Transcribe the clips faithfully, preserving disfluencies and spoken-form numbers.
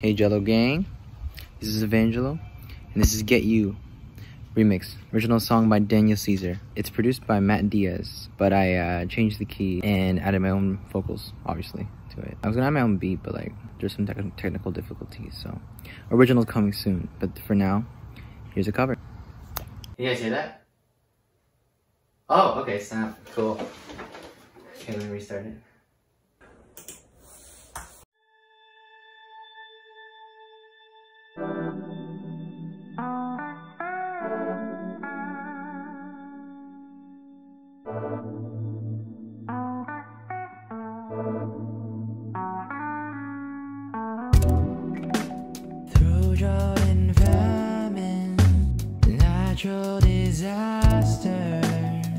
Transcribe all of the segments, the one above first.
Hey Jello Gang, this is Avangelo, and this is Get You Remix, original song by Daniel Caesar. It's produced by Matt Diaz, but I uh, changed the key and added my own vocals, obviously, to it. I was gonna add my own beat, but like, there's some te technical difficulties, so. Original's coming soon, but for now, here's a cover. You guys hear that? Oh, okay, snap, cool. Okay, let me restart it. Through drought and famine, natural disaster,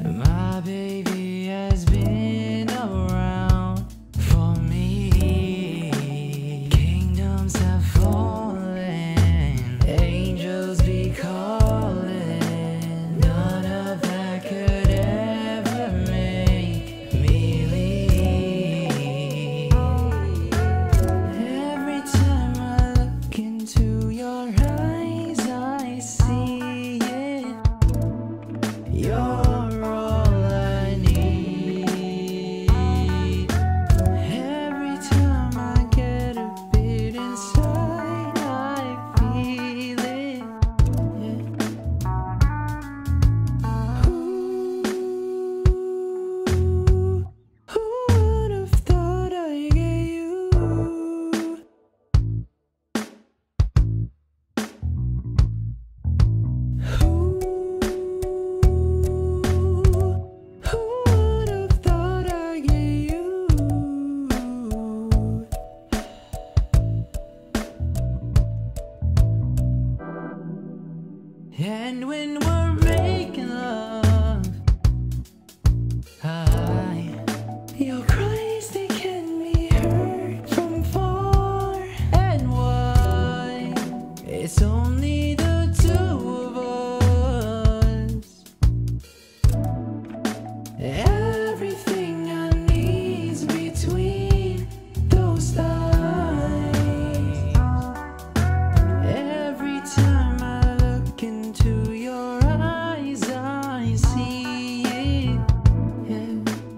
my baby has been around for me. Kingdoms have fallen, angels be called. And when we're making love, I, your cries, they can be heard from far and wide. It's only the two of us. Everything I need's between those lines. Every time into your eyes, I see it. Yeah.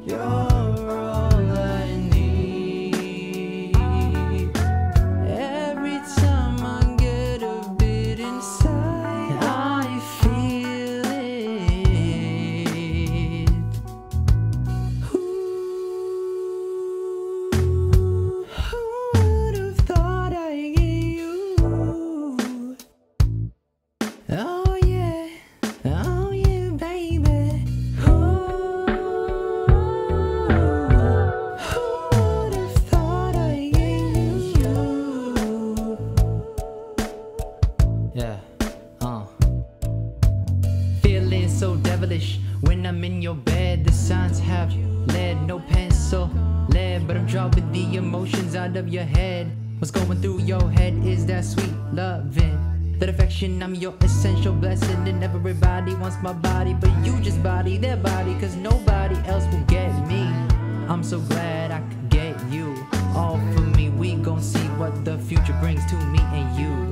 You're all I need. Every time I get a bit inside, I feel it. Ooh, who would have thought I gave you? Oh. So devilish when I'm in your bed, the signs have lead, no pencil lead, but I'm dropping the emotions out of your head. What's going through your head is that sweet loving, that affection. I'm your essential blessing, and everybody wants my body, but you just body their body, cause nobody else will get me. I'm so glad I could get you all for me. We gon' see what the future brings to me and you.